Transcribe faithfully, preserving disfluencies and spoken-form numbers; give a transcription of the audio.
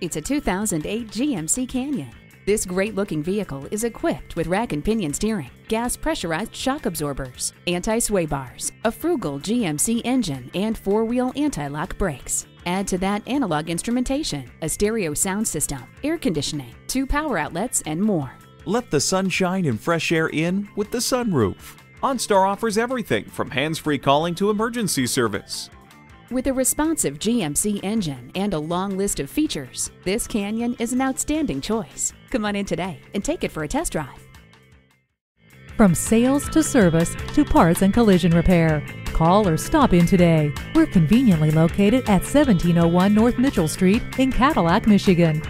It's a two thousand eight G M C Canyon. This great-looking vehicle is equipped with rack and pinion steering, gas pressurized shock absorbers, anti-sway bars, a frugal G M C engine, and four-wheel anti-lock brakes. Add to that analog instrumentation, a stereo sound system, air conditioning, two power outlets, and more. Let the sunshine and fresh air in with the sunroof. OnStar offers everything from hands-free calling to emergency service. With a responsive G M C engine and a long list of features, this Canyon is an outstanding choice. Come on in today and take it for a test drive. From sales to service to parts and collision repair, call or stop in today. We're conveniently located at seventeen oh one North Mitchell Street in Cadillac, Michigan.